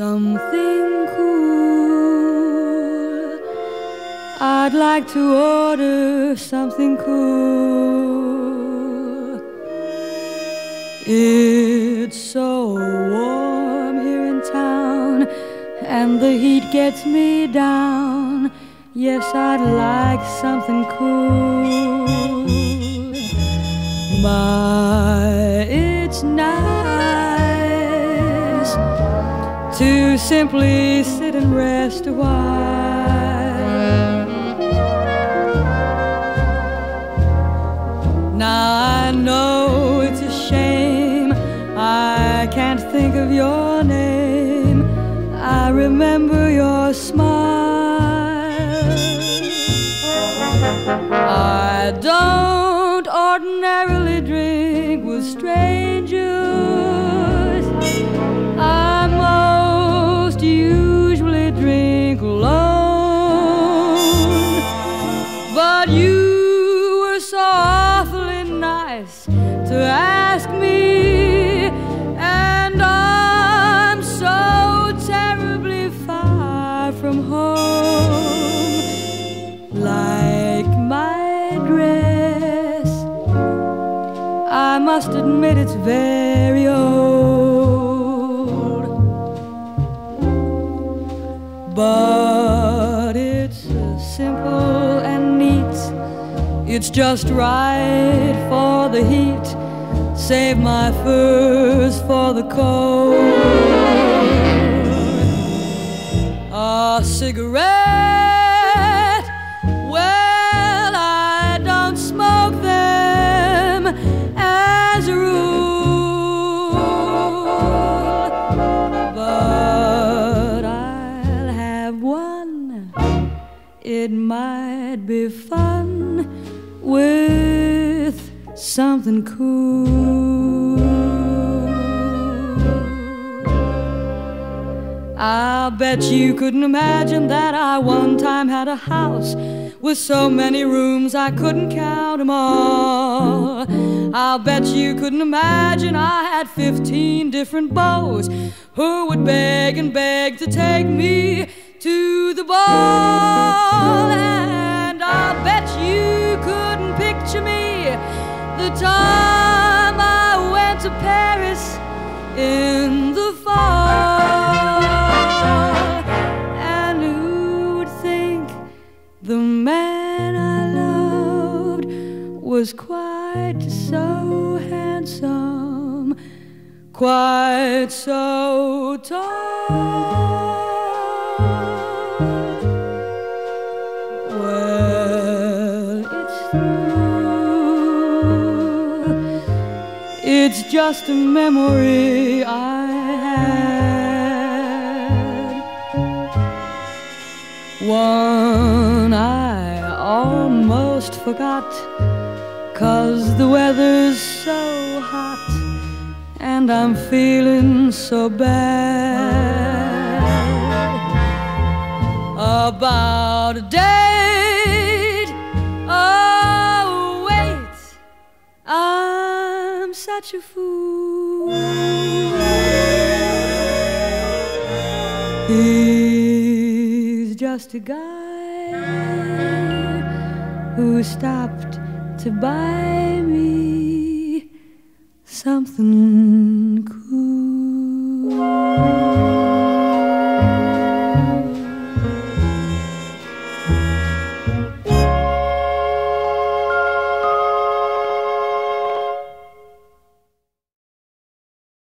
something cool. I'd like to order something cool. It's so warm here in town, and the heat gets me down. Yes, I'd like something cool. My, it's nice to simply sit and rest a while. Now I know it's a shame I can't think of your name. I remember your smile. I don't ordinarily drink with strangers. I most usually drink alone. But you were so awfully nice to ask me, and I'm so terribly far from home. Like my dress, I must admit it's very old, but it's simple and neat. It's just right for the heat. Save my furs for the cold. A cigarette, well, I don't smoke them as a rule, but I'll have one. It might be fun with something cool. I'll bet you couldn't imagine that I one time had a house with so many rooms I couldn't count them all. I'll bet you couldn't imagine I had 15 different beaux who would beg and beg to take me to the ball. And I'll bet you couldn't picture me the time I went to Paris in the fall. And who'd think the man I loved was quite so handsome, quite so tall? Well, it's true, it's just a memory I had, one I almost forgot, 'cause the weather's so hot and I'm feeling so bad about a date. Oh wait, I'm such a fool. He's just a guy who stopped to buy me something.